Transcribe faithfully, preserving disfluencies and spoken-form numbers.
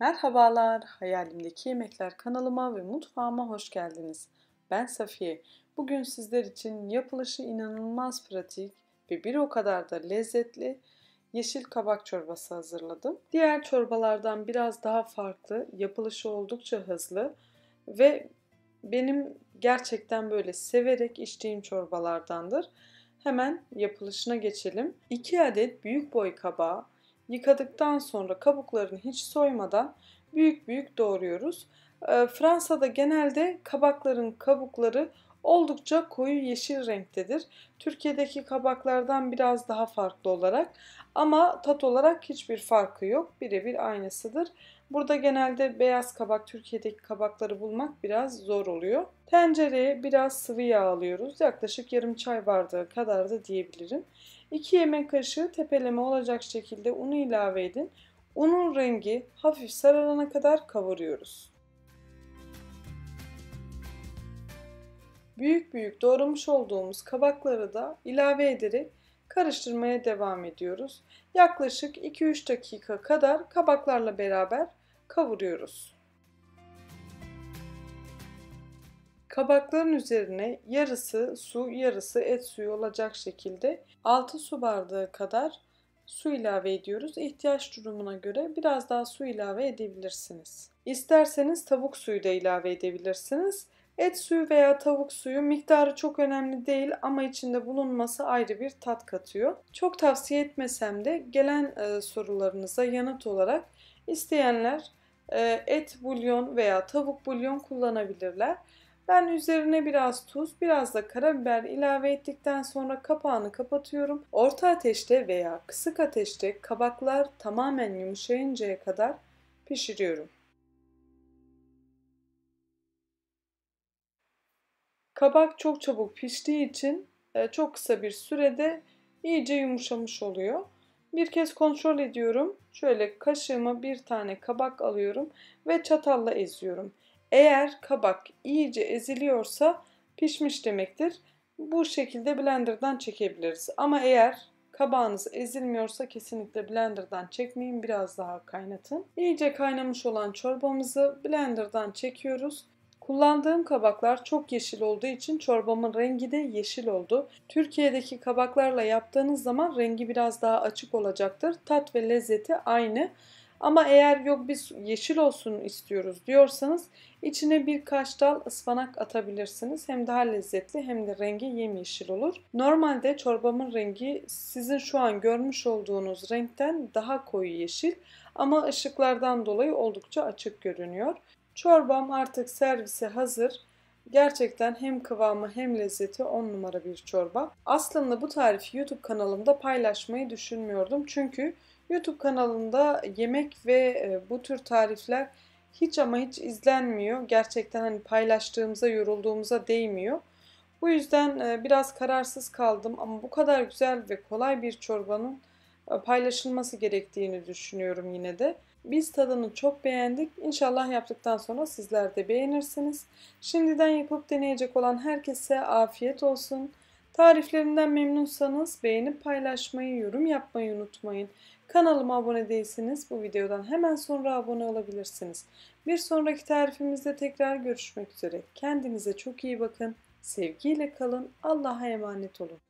Merhabalar, Hayalimdeki Yemekler kanalıma ve mutfağıma hoş geldiniz. Ben Safiye. Bugün sizler için yapılışı inanılmaz pratik ve bir o kadar da lezzetli yeşil kabak çorbası hazırladım. Diğer çorbalardan biraz daha farklı, yapılışı oldukça hızlı ve benim gerçekten böyle severek içtiğim çorbalardandır. Hemen yapılışına geçelim. iki adet büyük boy kabağı yıkadıktan sonra kabuklarını hiç soymadan büyük büyük doğruyoruz. Fransa'da genelde kabakların kabukları oldukça koyu yeşil renktedir. Türkiye'deki kabaklardan biraz daha farklı olarak, ama tat olarak hiçbir farkı yok. Birebir aynısıdır. Burada genelde beyaz kabak, Türkiye'deki kabakları bulmak biraz zor oluyor. Tencereye biraz sıvı yağ alıyoruz. Yaklaşık yarım çay bardağı kadar da diyebilirim. iki yemek kaşığı tepeleme olacak şekilde unu ilave edin. Unun rengi hafif sararana kadar kavuruyoruz. Büyük büyük doğramış olduğumuz kabakları da ilave ederek karıştırmaya devam ediyoruz. Yaklaşık iki üç dakika kadar kabaklarla beraber kavuruyoruz. Kabakların üzerine yarısı su, yarısı et suyu olacak şekilde altı su bardağı kadar su ilave ediyoruz. İhtiyaç durumuna göre biraz daha su ilave edebilirsiniz. İsterseniz tavuk suyu da ilave edebilirsiniz. Et suyu veya tavuk suyu miktarı çok önemli değil, ama içinde bulunması ayrı bir tat katıyor. Çok tavsiye etmesem de gelen e, sorularınıza yanıt olarak isteyenler e, et bulyon veya tavuk bulyon kullanabilirler. Ben üzerine biraz tuz, biraz da karabiber ilave ettikten sonra kapağını kapatıyorum. Orta ateşte veya kısık ateşte kabaklar tamamen yumuşayıncaya kadar pişiriyorum. Kabak çok çabuk piştiği için çok kısa bir sürede iyice yumuşamış oluyor. Bir kez kontrol ediyorum. Şöyle kaşığıma bir tane kabak alıyorum ve çatalla eziyorum. Eğer kabak iyice eziliyorsa pişmiş demektir. Bu şekilde blenderdan çekebiliriz. Ama eğer kabağınız ezilmiyorsa kesinlikle blenderdan çekmeyin. Biraz daha kaynatın. İyice kaynamış olan çorbamızı blenderdan çekiyoruz. Kullandığım kabaklar çok yeşil olduğu için çorbamın rengi de yeşil oldu. Türkiye'deki kabaklarla yaptığınız zaman rengi biraz daha açık olacaktır. Tat ve lezzeti aynı. Ama eğer yok biz yeşil olsun istiyoruz diyorsanız içine birkaç dal ıspanak atabilirsiniz. Hem daha lezzetli hem de rengi yemyeşil olur. Normalde çorbamın rengi sizin şu an görmüş olduğunuz renkten daha koyu yeşil, ama ışıklardan dolayı oldukça açık görünüyor. Çorbam artık servise hazır. Gerçekten hem kıvamı hem lezzeti on numara bir çorba. Aslında bu tarifi YouTube kanalımda paylaşmayı düşünmüyordum. Çünkü YouTube kanalında yemek ve bu tür tarifler hiç ama hiç izlenmiyor. Gerçekten hani paylaştığımıza, yorulduğumuza değmiyor. Bu yüzden biraz kararsız kaldım, ama bu kadar güzel ve kolay bir çorbanın paylaşılması gerektiğini düşünüyorum yine de. Biz tadını çok beğendik. İnşallah yaptıktan sonra sizler de beğenirsiniz. Şimdiden yapıp deneyecek olan herkese afiyet olsun. Tariflerimden memnunsanız beğenip paylaşmayı, yorum yapmayı unutmayın. Kanalıma abone değilseniz bu videodan hemen sonra abone olabilirsiniz. Bir sonraki tarifimizde tekrar görüşmek üzere. Kendinize çok iyi bakın. Sevgiyle kalın. Allah'a emanet olun.